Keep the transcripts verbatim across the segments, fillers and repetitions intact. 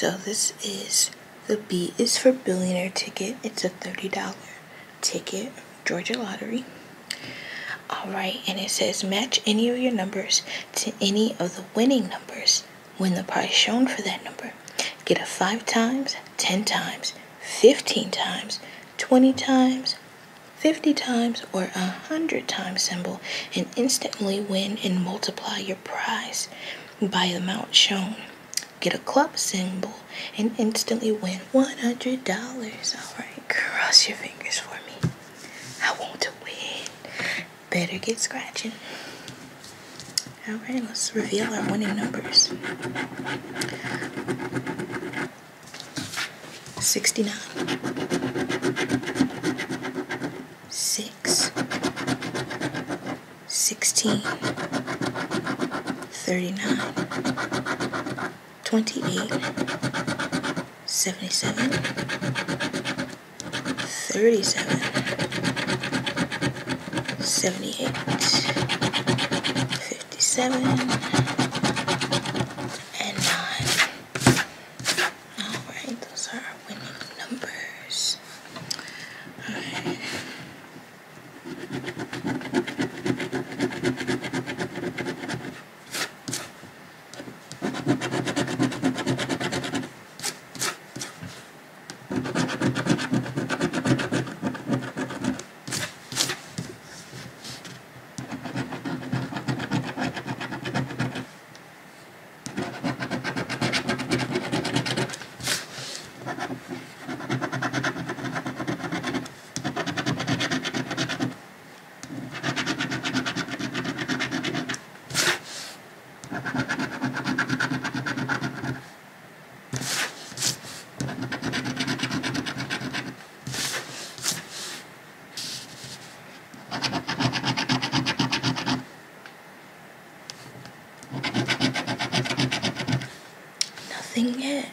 So this is the B is for Billionaire ticket. It's a thirty dollar ticket, Georgia Lottery. Alright, and it says match any of your numbers to any of the winning numbers. Win the prize shown for that number. Get a five times, ten times, fifteen times, twenty times, fifty times, or one hundred times symbol and instantly win and multiply your prize by the amount shown. Get a club symbol and instantly win one hundred dollars. Alright, cross your fingers for me. I want to win. Better get scratching. Alright, let's reveal our winning numbers. sixty-nine. six. sixteen. thirty-nine. twenty-eight. seventy-seven. thirty-seven. seventy-eight. fifty-seven. And nine. Alright, those are our winning numbers. Alright. Nothing yet.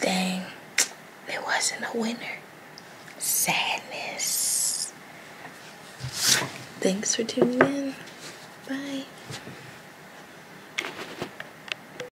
Dang, there wasn't a winner. Sadness. Thanks for tuning in.